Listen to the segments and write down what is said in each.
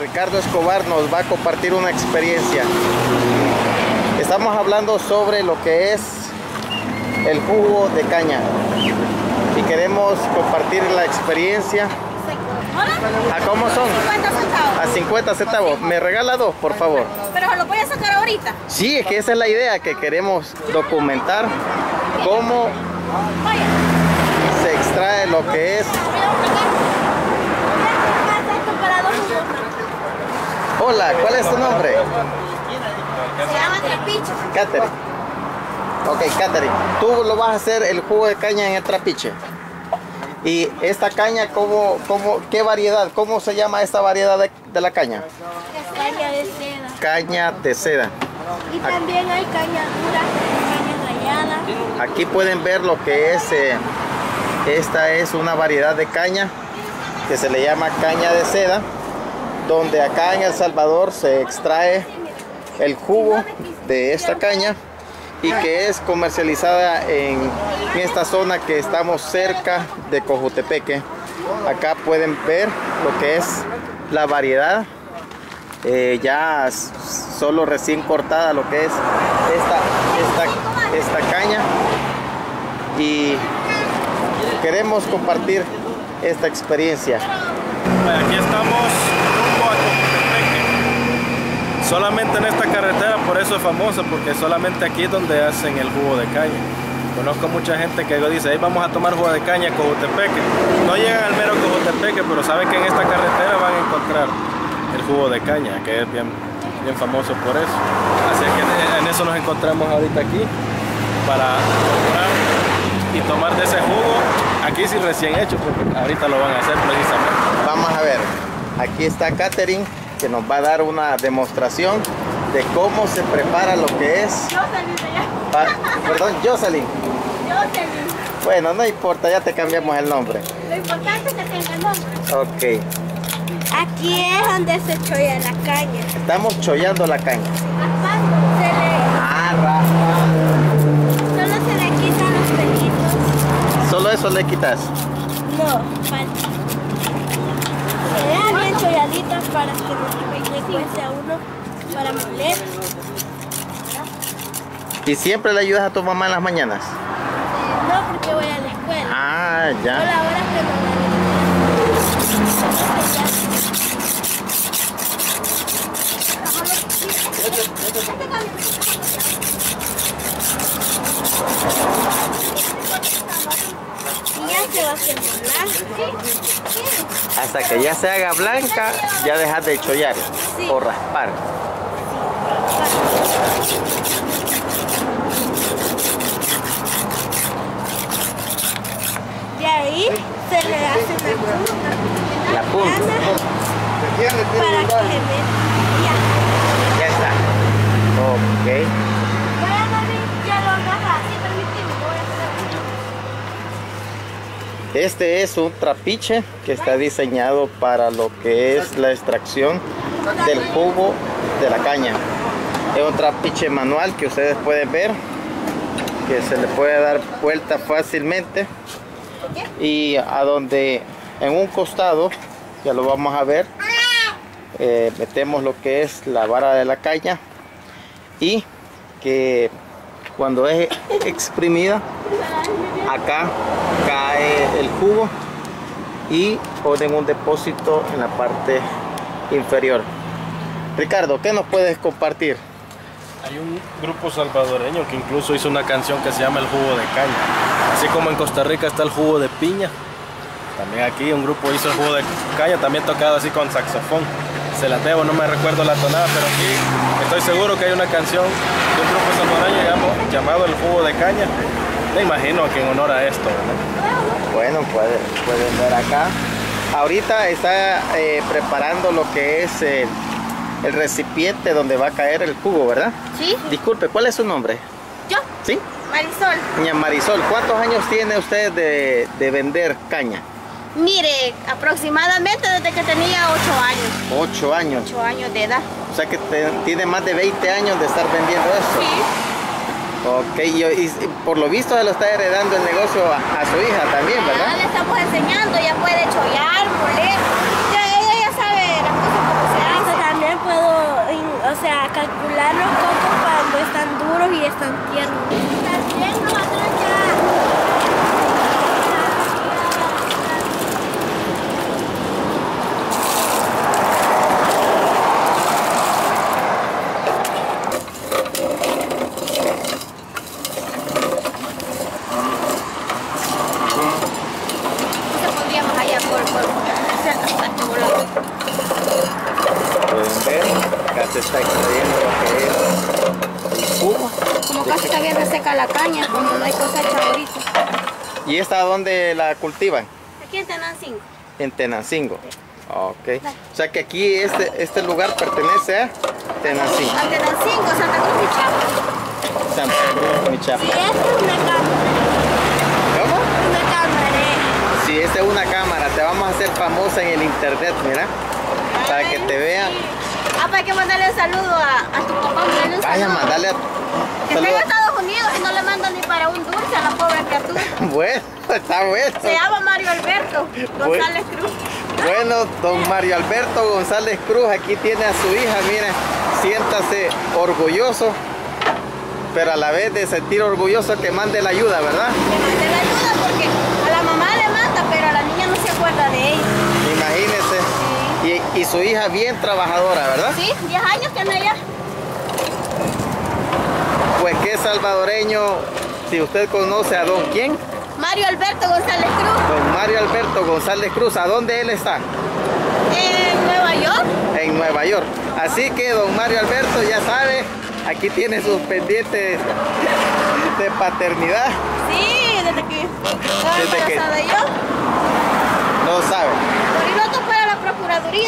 Ricardo Escobar nos va a compartir una experiencia. Estamos hablando sobre lo que es el jugo de caña y queremos compartir la experiencia. ¿A cómo son? 50 centavos. A 50 centavos. ¿Me regala dos, por favor? Pero lo voy a sacar ahorita. Sí, es que esa es la idea, que queremos documentar cómo se extrae lo que es. Hola, ¿cuál es tu nombre? Se llama Trapiche. Catherine. Ok, Catherine, tú lo vas a hacer el jugo de caña en el trapiche. Y esta caña, ¿qué variedad? ¿Cómo se llama esta variedad de la caña? Caña de seda. Caña de seda. Y también hay caña dura, caña rallada. Aquí pueden ver lo que es, esta es una variedad de caña que se le llama caña de seda, donde acá en El Salvador se extrae el jugo de esta caña y que es comercializada en esta zona que estamos cerca de Cojutepeque. Acá pueden ver lo que es la variedad, ya solo recién cortada lo que es esta caña, y queremos compartir esta experiencia. Aquí estamos rumbo a Cojutepeque, solamente en esta carretera, por eso es famosa, porque solamente aquí es donde hacen el jugo de caña. Conozco mucha gente que dice, ahí vamos a tomar jugo de caña a Cojutepeque. No llegan al mero Cojutepeque, pero saben que en esta carretera van a encontrar el jugo de caña, que es bien famoso por eso. Así que en eso nos encontramos ahorita aquí, para comprar y tomar de ese jugo. Aquí sí recién hecho, porque ahorita lo van a hacer precisamente. Vamos a ver, aquí está Catherine, que nos va a dar una demostración de cómo se prepara lo que es... Perdón, Jocelyn. Bueno, no importa, ya te cambiamos el nombre. Lo importante es que tenga el nombre. Ok. Aquí es donde se cholla la caña. Estamos chollando la caña. Raspando. Raspando. Solo se le quitan los pelitos. ¿Solo eso le quitas? No, falta. Se dejan bien cholladitas para que no le cueste a uno para moler. ¿Y siempre le ayudas a tu mamá en las mañanas? No, porque voy a la escuela. Ah, ya. Por la hora que no. Y ya se va a hacer molar. Hasta que ya se haga blanca, ya dejas de chollar, sí, o raspar. De ahí se le hace una punta. La punta. Para que le vea. Ya está. Ok. Ya lo agarra, si permitimos. Este es un trapiche que está diseñado para lo que es la extracción del jugo de la caña. Es un trapiche manual que ustedes pueden ver, que se le puede dar vuelta fácilmente, y a donde en un costado, ya lo vamos a ver, metemos lo que es la vara de la caña, y que cuando es exprimida acá cae el jugo y ponen un depósito en la parte inferior. Ricardo, ¿qué nos puedes compartir? Hay un grupo salvadoreño que incluso hizo una canción que se llama El Jugo de Caña. Así como en Costa Rica está el jugo de piña, también aquí un grupo hizo el jugo de caña, también tocado así con saxofón. Se la debo, no me recuerdo la tonada, pero aquí estoy seguro que hay una canción de un grupo salvadoreño llamado El Jugo de Caña. Me imagino que en honor a esto, ¿verdad? Bueno, pueden ver acá. Ahorita está preparando lo que es... el recipiente donde va a caer el jugo, ¿verdad? Sí. Disculpe, ¿cuál es su nombre? Yo. ¿Sí? Marisol. Doña Marisol, ¿cuántos años tiene usted de vender caña? Mire, aproximadamente desde que tenía 8 años. 8 años. 8 años de edad. O sea que tiene más de 20 años de estar vendiendo esto. Sí. Ok, y por lo visto se lo está heredando el negocio a su hija también, ¿verdad? Ya le estamos enseñando, ya puede chollar, moler. Ya, ella ya sabe las cosas como se hace. sea, calcular los cocos cuando están duros y están tiernos. También nos va a tener que dar se está extrayendo lo que es el jugo. Como casi también reseca la caña, como no hay cosecha ahorita. ¿Y esta dónde la cultivan? Aquí en Tenancingo. En Tenancingo. Sí. Ok. Dale. O sea que aquí este lugar pertenece a Tenancingo. A Tenancingo, Santa Cruz y Chapa. Santa Cruz y Chapa. Sí, esta es una cámara. ¿Cómo? Una cámara. Sí, esta es una cámara. Te vamos a hacer famosa en el internet, mira. Ay, para que te vean. Sí. Ah, para que mandarle un saludo a tu papá, mandarle un saludo. Vaya, mandale que saludo. Está en Estados Unidos y no le manda ni para un dulce a la pobre criatura. Bueno, está bueno. Se llama Mario Alberto González Cruz. Bueno, don Mario Alberto González Cruz, aquí tiene a su hija, mira, siéntase orgulloso, pero a la vez de sentir orgulloso que mande la ayuda, ¿verdad? Que mande la ayuda porque a la mamá le manda, pero a la niña no se acuerda de ella. Imagínese. Y su hija bien trabajadora, ¿verdad? Sí, 10 años que anda allá. Pues qué salvadoreño, si usted conoce a don ¿quién? Mario Alberto González Cruz. Don Mario Alberto González Cruz, ¿a dónde él está? En Nueva York. En Nueva York. Así que don Mario Alberto, ya sabe, aquí tiene sus pendientes de paternidad. Sí, desde que... No sabe.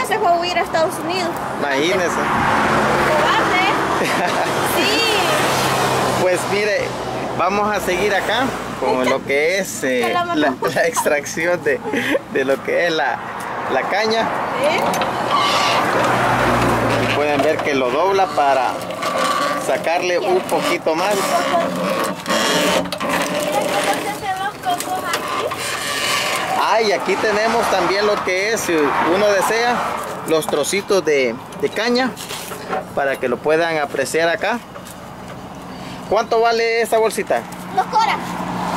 Se fue a huir a Estados Unidos. Imagínese. Sí. Pues mire, vamos a seguir acá con lo que es la extracción de lo que es la caña. ¿Sí? Pueden ver que lo dobla para sacarle un poquito más. Ah, y aquí tenemos también lo que es, si uno desea, los trocitos de caña para que lo puedan apreciar acá. ¿Cuánto vale esta bolsita? 2 coras.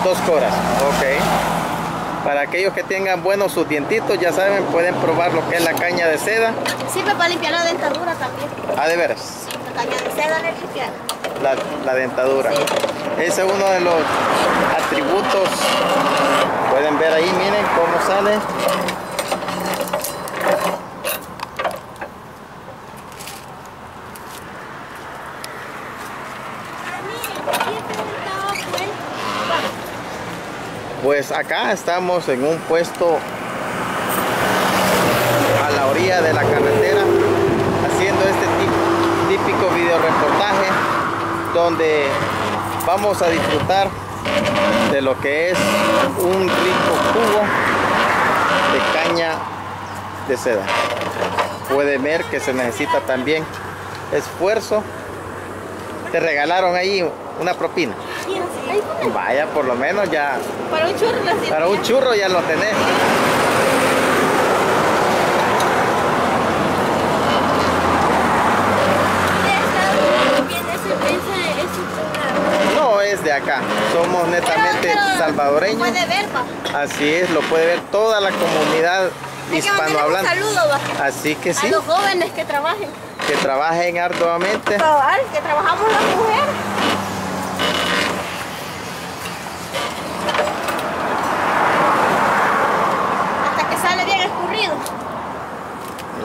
2 coras, ok. Para aquellos que tengan buenos sus dientitos, ya saben, pueden probar lo que es la caña de seda. Sirve para limpiar la dentadura también. Ah, ¿de veras? La caña de seda le limpia la dentadura. Sí. Ese es uno de los atributos. Pueden ver ahí, miren cómo sale. Pues acá estamos en un puesto a la orilla de la carretera, haciendo este típico video reportaje donde vamos a disfrutar de lo que es un rico jugo de caña de seda. Puede ver que se necesita también esfuerzo. Te regalaron ahí una propina. Vaya, por lo menos ya. Para un churro, ya lo tenés. De acá, somos netamente salvadoreños. Puede ver, pa. Así es, lo puede ver toda la comunidad hispanohablante. Un saludo, así que sí. A los jóvenes que trabajen. Que trabajen arduamente. Que trabajamos las mujeres. Hasta que sale bien escurrido.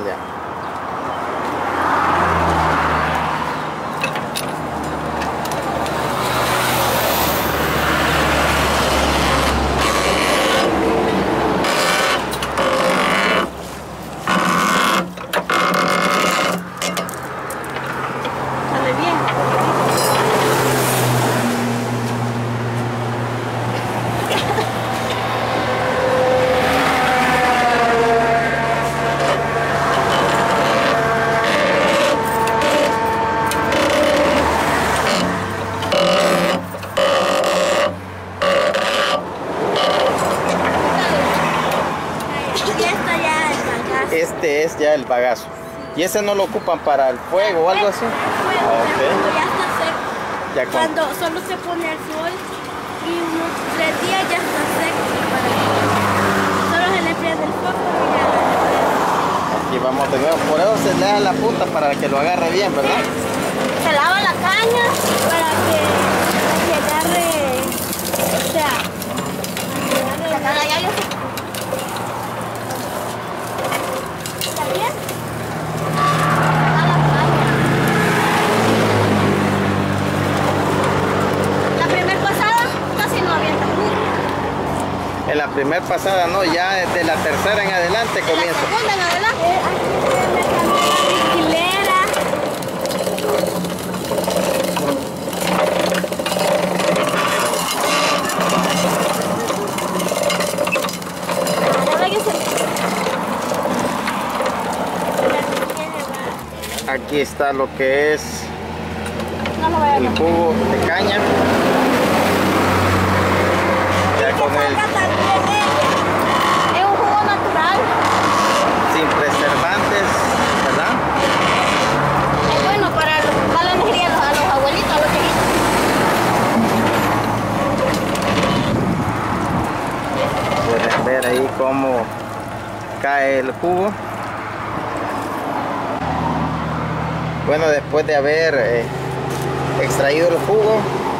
Ya. Este es ya el bagazo. ¿Y ese no lo ocupan para el fuego o algo así? Bueno, ya está seco. Cuando solo se pone el sol y unos 3 días ya está seco. Solo se le prende el foco y ya lo. Aquí vamos de nuevo. Por eso se le da la punta para que lo agarre bien, ¿verdad? Sí. Se lava la caña para que agarre, o sea, para que agarre bien. En la primera pasada no, ya desde la tercera en adelante comienza. La segunda en adelante. Aquí está lo que es el jugo de caña. Ya con el... ver ahí cómo cae el jugo. Bueno, después de haber extraído el jugo,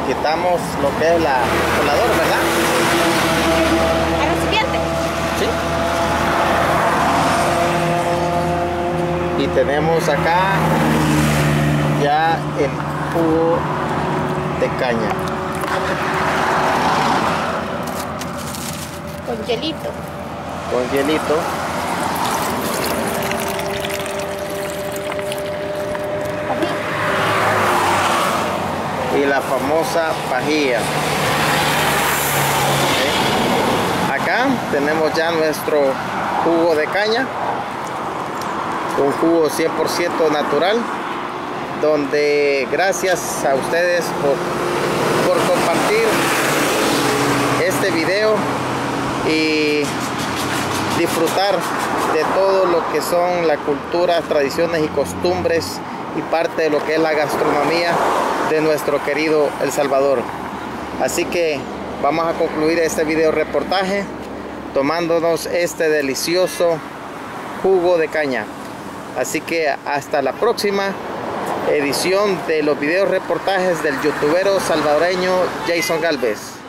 quitamos lo que es la colador, ¿verdad? El recipiente. Sí. Y tenemos acá ya el jugo de caña. Con hielito. Con hielito. Pajilla. Y la famosa pajilla. Okay. Acá tenemos ya nuestro jugo de caña. Un jugo 100% natural. Donde gracias a ustedes por compartir este video y disfrutar de todo lo que son las culturas, tradiciones y costumbres y parte de lo que es la gastronomía de nuestro querido El Salvador. Así que vamos a concluir este video reportaje tomándonos este delicioso jugo de caña. Así que hasta la próxima edición de los videos reportajes del youtubero salvadoreño Jason Galvez.